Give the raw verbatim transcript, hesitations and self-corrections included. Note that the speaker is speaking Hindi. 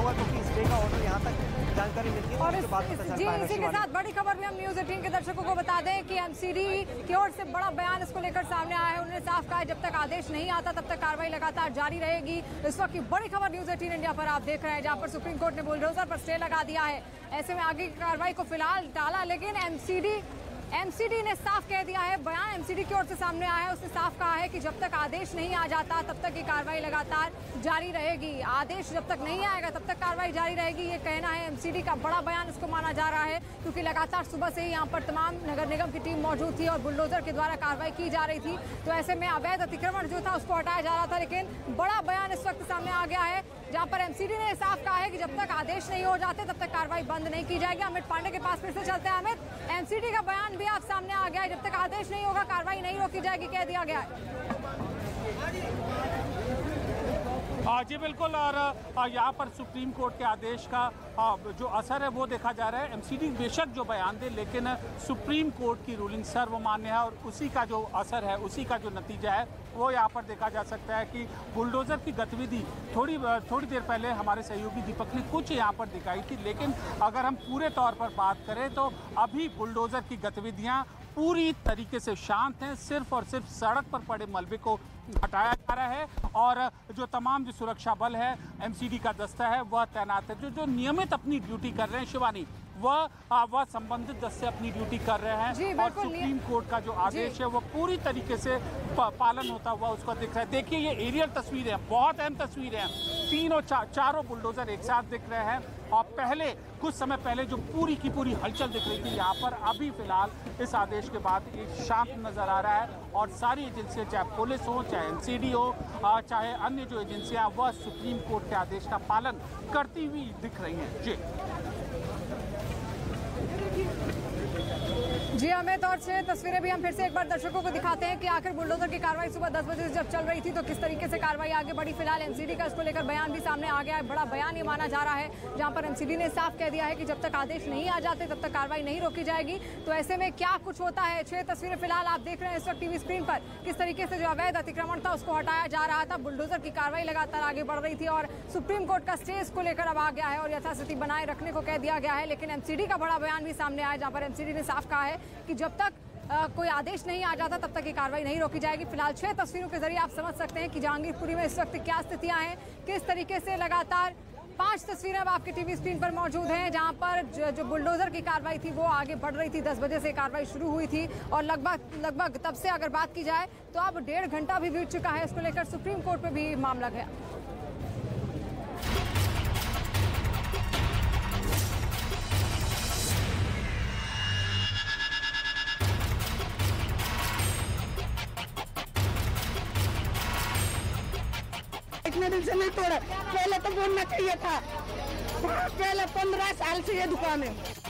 हुआ क्योंकि इस डे का ऑर्डर यहाँ तक जानकारी मिलती है और इसके बाद पता चलता है। इसी के साथ बड़ी खबर भी हम न्यूज अठारह के दर्शकों को बता दें कि एमसीडी की ओर से बड़ा बयान इसको लेकर सामने आया है। उन्होंने साफ कहा जब तक आदेश नहीं आता तब तक कार्रवाई लगातार जारी रहेगी। इस वक्त की बड़ी खबर न्यूज अठारह इंडिया पर आप देख रहे हैं, जहाँ पर सुप्रीम कोर्ट ने बुलडोजर पर स्टे लगा दिया है। ऐसे में आगे की कार्रवाई को फिलहाल टाला, लेकिन एमसीडी एमसीडी ने साफ कह दिया है, बयान एमसीडी की ओर से सामने आया है। उसने साफ कहा है कि जब तक आदेश नहीं आ जाता तब तक ये कार्रवाई लगातार जारी रहेगी। आदेश जब तक नहीं आएगा तब तक कार्रवाई जारी रहेगी, ये कहना है एमसीडी का। बड़ा बयान इसको माना जा रहा है क्योंकि लगातार सुबह से ही यहाँ पर तमाम नगर निगम की टीम मौजूद थी और बुलडोजर के द्वारा कार्रवाई की जा रही थी, तो ऐसे में अवैध अतिक्रमण जो था उसको हटाया जा रहा था। लेकिन बड़ा बयान इस वक्त सामने आ गया है, जहाँ पर एमसीडी ने साफ कहा है कि जब तक आदेश नहीं हो जाते तब तक कार्रवाई बंद नहीं की जाएगी। अमित पांडे के पास फिर से चलते हैं। अमित, एमसीडी का बयान भी आप सामने आ गया है, जब तक आदेश नहीं होगा कार्रवाई नहीं रोकी जाएगी, कह दिया गया है। जी बिल्कुल, और यहाँ पर सुप्रीम कोर्ट के आदेश का जो असर है वो देखा जा रहा है। एमसीडी बेशक जो बयान दे, लेकिन सुप्रीम कोर्ट की रूलिंग सर्वमान्य है और उसी का जो असर है, उसी का जो नतीजा है वो यहाँ पर देखा जा सकता है कि बुलडोज़र की गतिविधि थोड़ी थोड़ी देर पहले हमारे सहयोगी दीपक ने कुछ यहाँ पर दिखाई थी, लेकिन अगर हम पूरे तौर पर बात करें तो अभी बुलडोज़र की गतिविधियाँ पूरी तरीके से शांत हैं। सिर्फ और सिर्फ सड़क पर पड़े मलबे को हटाया जा रहा है और जो तमाम जो सुरक्षा बल है, एमसीडी का दस्ता है, वह तैनात है। जो जो नियमित अपनी ड्यूटी कर रहे हैं शिवानी, वह वह संबंधित दस्ते अपनी ड्यूटी कर रहे हैं और सुप्रीम कोर्ट का जो आदेश है वो पूरी तरीके से पालन होता हुआ उसका दिख रहा है। देखिए ये एरियल तस्वीरें हैं, बहुत अहम तस्वीरें हैं। तीनों चा, चारों बुलडोजर एक साथ दिख रहे हैं और पहले कुछ समय पहले जो पूरी की पूरी हलचल दिख रही थी यहाँ पर, अभी फिलहाल इस आदेश के बाद एक शांत नज़र आ रहा है। और सारी एजेंसियाँ, चाहे पुलिस हो, चाहे एमसीडी हो, चाहे अन्य जो एजेंसियाँ, वह सुप्रीम कोर्ट के आदेश का पालन करती हुई दिख रही हैं। जी जी अमित, और छह तस्वीरें भी हम फिर से एक बार दर्शकों को दिखाते हैं कि आखिर बुलडोजर की कार्रवाई सुबह दस बजे से जब चल रही थी तो किस तरीके से कार्रवाई आगे बढ़ी। फिलहाल एमसीडी का इसको लेकर बयान भी सामने आ गया है। बड़ा बयान ये माना जा रहा है, जहां पर एमसीडी ने साफ कह दिया है कि जब तक आदेश नहीं आ जाते तब तक कार्रवाई नहीं रोकी जाएगी। तो ऐसे में क्या कुछ होता है, छह तस्वीरें फिलहाल आप देख रहे हैं इस वक्त टीवी स्क्रीन पर, किस तरीके से जो अवैध अतिक्रमण था उसको हटाया जा रहा था। बुलडोजर की कार्रवाई लगातार आगे बढ़ रही थी और सुप्रीम कोर्ट का स्टे इसको लेकर अब आ गया है और यथास्थिति बनाए रखने को कह दिया गया है। लेकिन एमसीडी का बड़ा बयान भी सामने आया, जहाँ पर एमसीडी ने साफ कहा है कि जब तक आ, कोई आदेश नहीं आ जाता तब तक ये कार्रवाई नहीं रोकी जाएगी। फिलहाल छह तस्वीरों के जरिए आप समझ सकते हैं कि जहांगीरपुरी में इस वक्त क्या स्थितियां हैं, किस तरीके से लगातार पांच तस्वीरें अब आपके टीवी स्क्रीन पर मौजूद हैं, जहां पर जो, जो बुलडोजर की कार्रवाई थी वो आगे बढ़ रही थी। दस बजे से कार्रवाई शुरू हुई थी और लगभग लगभग तब से अगर बात की जाए तो अब डेढ़ घंटा भी बीत चुका है। इसको लेकर सुप्रीम कोर्ट में भी मामला गया। से नहीं तोड़ा, पहले तो बोलना चाहिए था। पहले पंद्रह साल से ये दुकान है।